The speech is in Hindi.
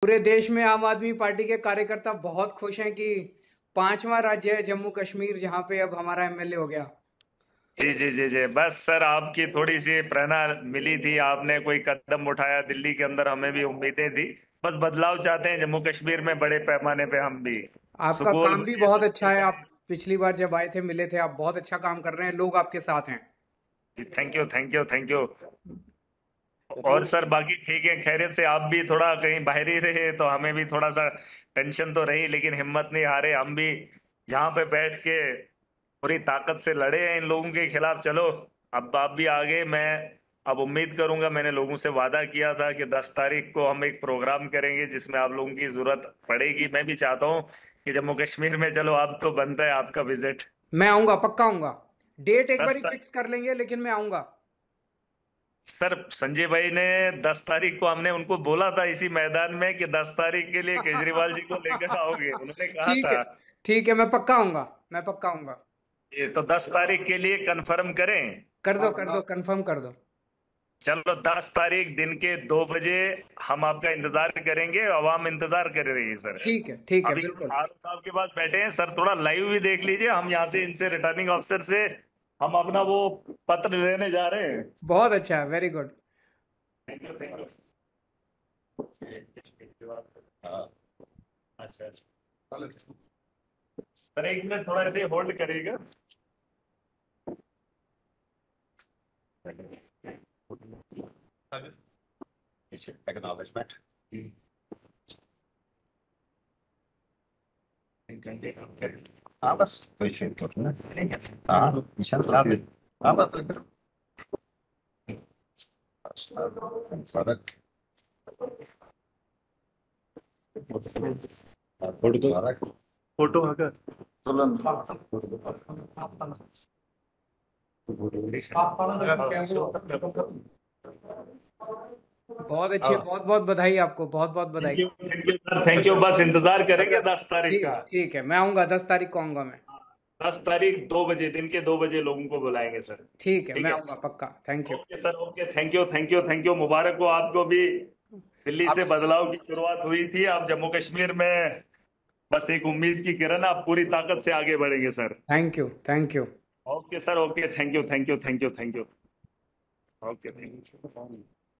पूरे देश में आम आदमी पार्टी के कार्यकर्ता बहुत खुश हैं कि 5वां राज्य है जम्मू कश्मीर, जहां पे अब हमारा एमएलए हो गया। जी, बस सर आपकी थोड़ी सी प्रेरणा मिली थी, आपने कोई कदम उठाया दिल्ली के अंदर, हमें भी उम्मीदें थी। बस बदलाव चाहते हैं जम्मू कश्मीर में बड़े पैमाने पे हम भी। आपका काम भी बहुत अच्छा है, आप पिछली बार जब आए थे मिले थे, आप बहुत अच्छा काम कर रहे हैं, लोग आपके साथ हैं। Thank you. और सर बाकी ठीक है, खैरियत से। आप भी थोड़ा कहीं बाहर ही रहे तो हमें भी थोड़ा सा टेंशन तो रही, लेकिन हिम्मत नहीं हारे, हम भी यहाँ पे बैठ के पूरी ताकत से लड़े हैं इन लोगों के खिलाफ। चलो अब आप भी आगे, मैं अब उम्मीद करूंगा, मैंने लोगों से वादा किया था कि 10 तारीख को हम एक प्रोग्राम करेंगे जिसमें आप लोगों की जरूरत पड़ेगी। मैं भी चाहता हूँ कि जम्मू कश्मीर में चलो आप तो बनता है आपका विजिट। मैं आऊंगा, पक्का आऊंगा। डेट एक बार फिक्स कर लेंगे, लेकिन मैं आऊंगा सर। संजय भाई ने 10 तारीख को हमने उनको बोला था इसी मैदान में कि 10 तारीख के लिए केजरीवाल जी को लेकर आओगे, उन्होंने कहा था। ठीक है, मैं पक्का आऊंगा, मैं पक्का आऊंगा। ये तो 10 तारीख के लिए कंफर्म करें? कर दो, कंफर्म कर दो। चलो 10 तारीख दिन के 2 बजे हम आपका इंतजार करेंगे, आवाम इंतजार कर रही है सर। ठीक है, बिल्कुल। आरोप साहब के पास बैठे हैं सर, थोड़ा लाइव भी देख लीजिए। हम यहाँ से इनसे रिटर्निंग ऑफिसर से हम अपना वो पत्र लेने जा रहे हैं। बहुत अच्छा, वेरी गुड। सर एक मिनट थोड़ा ऐसे होल्ड करिएगा। हाँ बस कोई शेयर करना फोटो आकर बहुत अच्छे। बहुत बधाई आपको, बहुत बधाई। Thank you. बस इंतजार करेंगे 10 तारीख का। ठीक है, मैं आऊंगा 10 तारीख को आऊंगा। मैं 10 तारीख 2 बजे दिन के 2 बजे लोगों को बुलाएंगे सर। ठीक है, मैं आऊंगा पक्का। Thank you sir. Okay, thank you. मुबारक हो आपको भी, दिल्ली से बदलाव की शुरुआत हुई थी, आप जम्मू कश्मीर में बस एक उम्मीद की किरण, आप पूरी ताकत से आगे बढ़ेंगे sir. Thank you. Okay sir, okay. Thank you. Okay, thank you.